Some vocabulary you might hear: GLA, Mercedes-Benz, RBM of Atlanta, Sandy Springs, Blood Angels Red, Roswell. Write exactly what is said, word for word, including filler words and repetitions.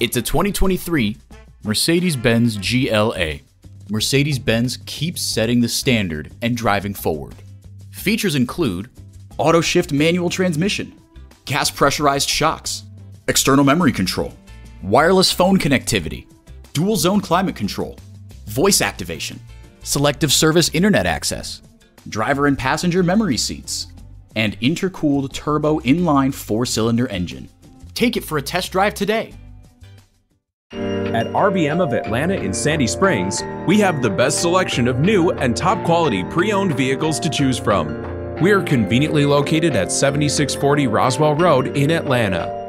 It's a twenty twenty-three Mercedes-Benz G L A. Mercedes-Benz keeps setting the standard and driving forward. Features include auto shift manual transmission, gas pressurized shocks, external memory control, wireless phone connectivity, dual zone climate control, voice activation, selective service internet access, driver and passenger memory seats, and intercooled turbo inline four-cylinder engine. Take it for a test drive today. At R B M of Atlanta in Sandy Springs, we have the best selection of new and top-quality pre-owned vehicles to choose from. We are conveniently located at seventy-six forty Roswell Road in Atlanta.